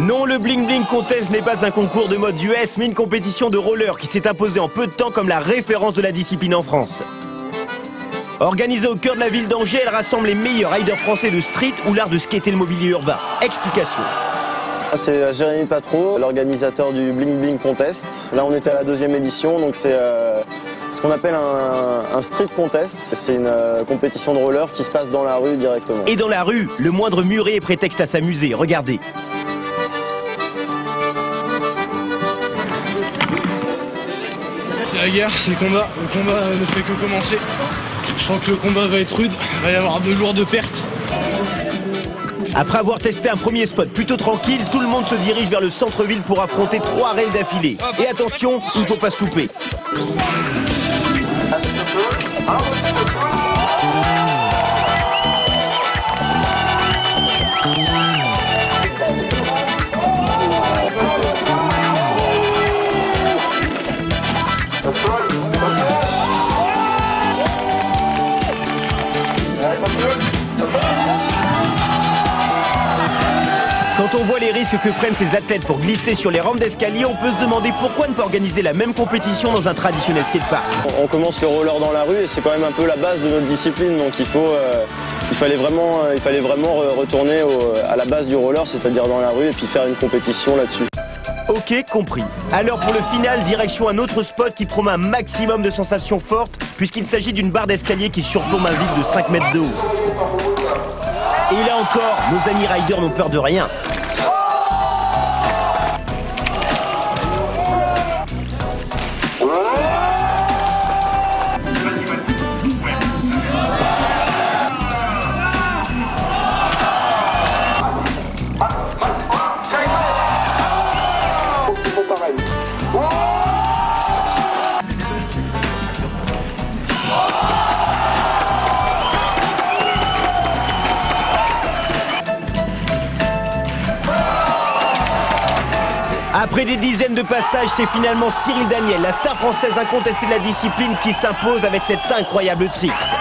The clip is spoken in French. Non, le Bling Bling Contest n'est pas un concours de mode US, mais une compétition de roller qui s'est imposée en peu de temps comme la référence de la discipline en France. Organisée au cœur de la ville d'Angers, elle rassemble les meilleurs riders français de street ou l'art de skater le mobilier urbain. Explication. C'est Jérémy Patrou, l'organisateur du Bling Bling Contest. Là, on était à la deuxième édition, donc c'est ce qu'on appelle un street contest. C'est une compétition de roller qui se passe dans la rue directement. Et dans la rue, le moindre muret est prétexte à s'amuser. Regardez. C'est la guerre, c'est le combat ne fait que commencer. Je crois que le combat va être rude, il va y avoir de lourdes pertes. Après avoir testé un premier spot plutôt tranquille, tout le monde se dirige vers le centre-ville pour affronter 3 rails d'affilée. Et attention, il ne faut pas se louper. Quand on voit les risques que prennent ces athlètes pour glisser sur les rampes d'escalier, on peut se demander pourquoi ne pas organiser la même compétition dans un traditionnel skatepark. On commence le roller dans la rue et c'est quand même un peu la base de notre discipline, donc il fallait vraiment retourner à la base du roller, c'est-à-dire dans la rue, et puis faire une compétition là-dessus. Ok, compris. Alors pour le final, direction un autre spot qui promet un maximum de sensations fortes, puisqu'il s'agit d'une barre d'escalier qui surplombe un vide de 5 mètres de haut. Et là encore, nos amis riders n'ont peur de rien. Après des dizaines de passages, c'est finalement Cyril Daniel, la star française incontestée de la discipline, qui s'impose avec cet incroyable tricks.